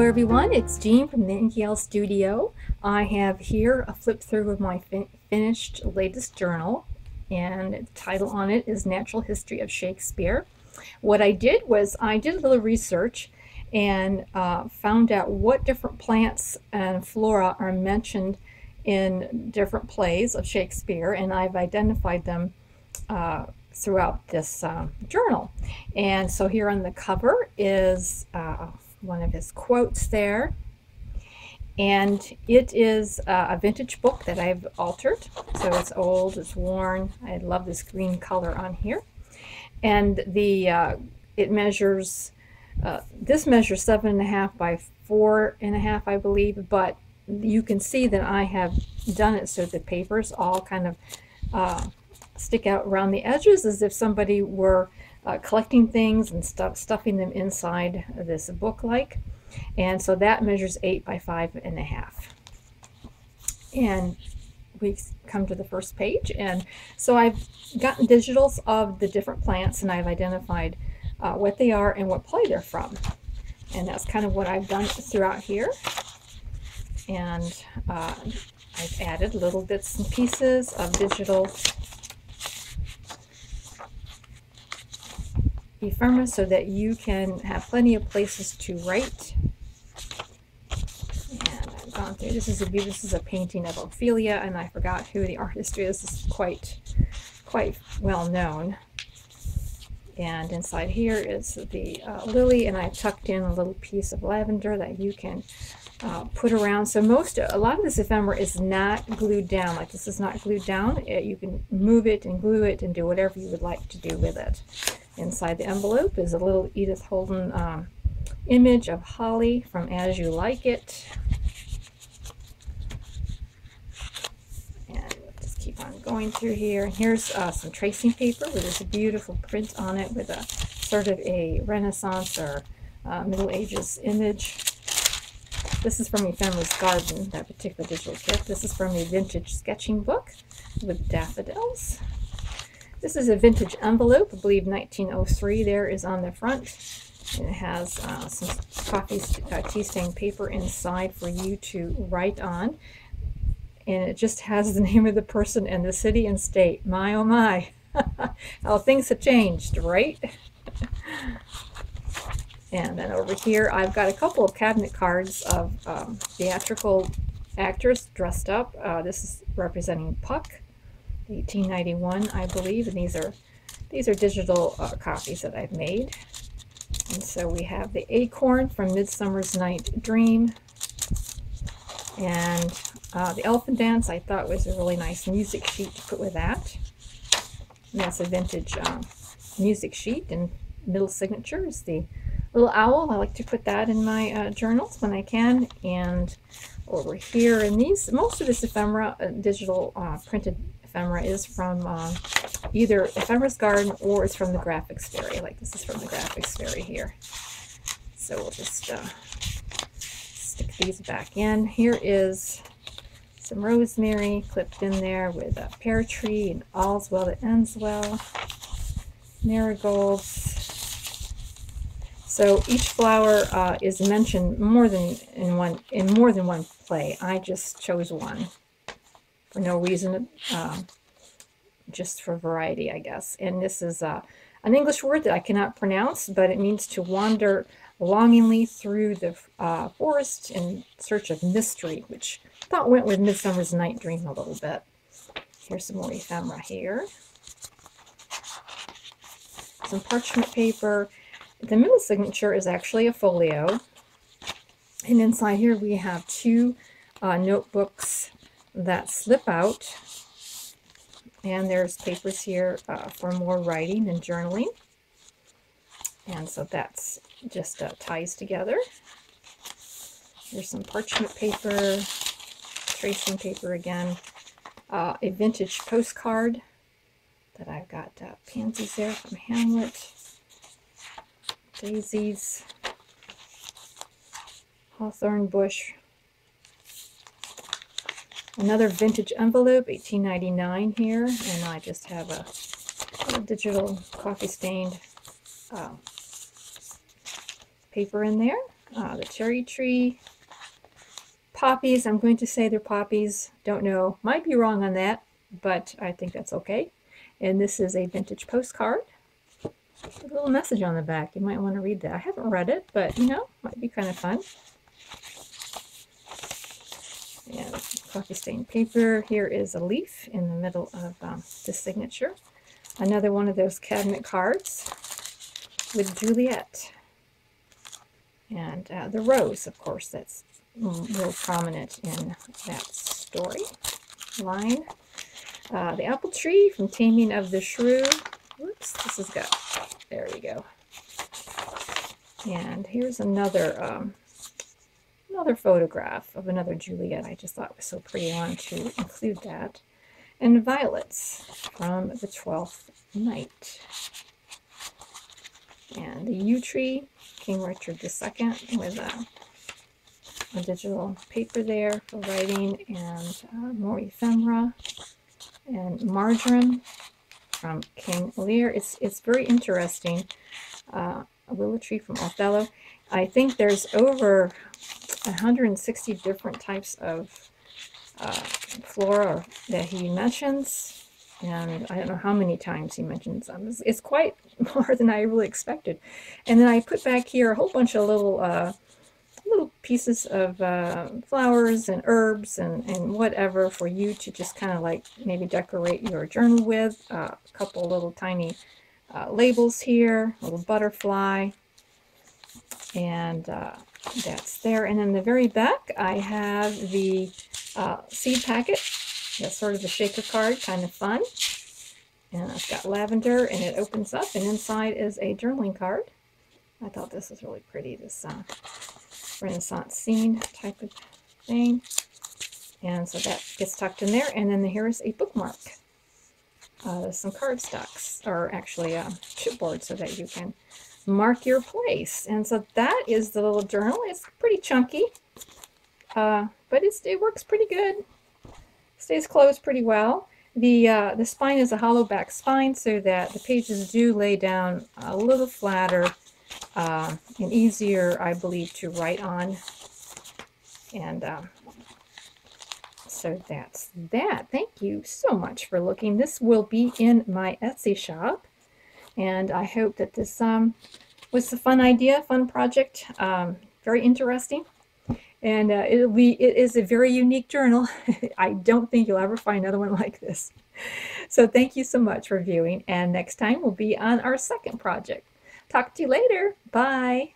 Hello everyone, it's Jean from the Inky Owl Studio. I have here a flip through of my finished latest journal, and the title on it is Natural History of Shakespeare. What I did was I did a little research and found out what different plants and flora are mentioned in different plays of Shakespeare, and I've identified them throughout this journal. And so here on the cover is one of his quotes there, and it is a vintage book that I've altered, so it's old, it's worn. I love this green color on here, and the it measures this measures 7.5 by 4.5, I believe, but you can see that I have done it so the papers all kind of stick out around the edges, as if somebody were collecting things and stuffing them inside this book like. And so that measures 8 by 5.5. And we come to the first page, and so I've gotten digitals of the different plants, and I've identified what they are and what play they're from, and that's kind of what I've done throughout here. And I've added little bits and pieces of digital ephemera so that you can have plenty of places to write. And I've gone through, this is a painting of Ophelia, and I forgot who the artist is. This is quite well known. And inside here is the lily, and I tucked in a little piece of lavender that you can put around. So a lot of this ephemera is not glued down. Like, this is not glued down. You can move it and glue it and do whatever you would like to do with it. Inside the envelope is a little Edith Holden image of Holly from As You Like It. And we'll just keep on going through here. And here's some tracing paper with this beautiful print on it, with a sort of a Renaissance or Middle Ages image. This is from Ephemera's Garden, that particular digital kit. This is from a vintage sketching book with daffodils. This is a vintage envelope, I believe 1903 there is on the front. And it has some tea stained paper inside for you to write on. And it just has the name of the person and the city and state. My oh my, how things have changed, right? And then over here I've got a couple of cabinet cards of theatrical actors dressed up. This is representing Puck, 1891, I believe, and these are digital copies that I've made. And so we have the acorn from Midsummer's Night Dream, and the Elfin Dance I thought was a really nice music sheet to put with that. And that's a vintage music sheet, and middle signature is the Little Owl. I like to put that in my journals when I can. And over here, and these, most of this ephemera, digital printed ephemera, is from either Ephemera's Garden or it's from the Graphics Fairy. Like, this is from the Graphics Fairy here. So we'll just stick these back in. Here is some rosemary clipped in there with a pear tree and all's well that ends well, marigolds. So each flower is mentioned in more than one play. I just chose one for no reason, just for variety, I guess. And this is an English word that I cannot pronounce, but it means to wander longingly through the forest in search of mystery, which I thought went with Midsummer's Night Dream a little bit. Here's some more ephemera here. Some parchment paper. The middle signature is actually a folio. And inside here we have two notebooks that slip out, and there's papers here for more writing and journaling. And so that's just ties together. Here's some parchment paper, tracing paper again, a vintage postcard that I've got pansies there from Hamlet, daisies, hawthorn bush. Another vintage envelope, 1899 here, and I just have a little digital coffee stained paper in there. the cherry tree, poppies. I'm going to say they're poppies, don't know, might be wrong on that, but I think that's okay. And this is a vintage postcard with a little message on the back. You might want to read that. I haven't read it, but you know, might be kind of fun. And coffee stained paper. Here is a leaf in the middle of the signature. Another one of those cabinet cards with Juliet. And the rose, of course, that's real prominent in that story line. The apple tree from Taming of the Shrew. Whoops, this has got, there we go. And here's another another photograph of another Juliet. I just thought it was so pretty, I wanted to include that. And violets from the 12th Night. And the yew tree, King Richard II, with a digital paper there for writing, and more ephemera, and margarine from King Lear. It's very interesting. A willow tree from Othello. I think there's over 160 different types of flora that he mentions, and I don't know how many times he mentions them. It's quite more than I really expected. And then I put back here a whole bunch of little pieces of flowers and herbs and whatever for you to just kind of like maybe decorate your journal with. A couple little tiny labels here, a little butterfly, and that's there. And in the very back I have the seed packet. That's sort of the shaker card, kind of fun. And I've got lavender, and it opens up, and inside is a journaling card. I thought this was really pretty, this Renaissance scene type of thing. And so that gets tucked in there. And then here is a bookmark. There's some cardstocks, or actually chipboard, so that you can mark your place. And so that is the little journal. It's pretty chunky, but it works pretty good. Stays closed pretty well. The spine is a hollow back spine, so that the pages do lay down a little flatter and easier, I believe, to write on. And so that's that. Thank you so much for looking. This will be in my Etsy shop, and I hope that this was a fun idea, fun project, very interesting. And it is a very unique journal. I don't think you'll ever find another one like this. So thank you so much for viewing, and next time we'll be on our second project. Talk to you later. Bye.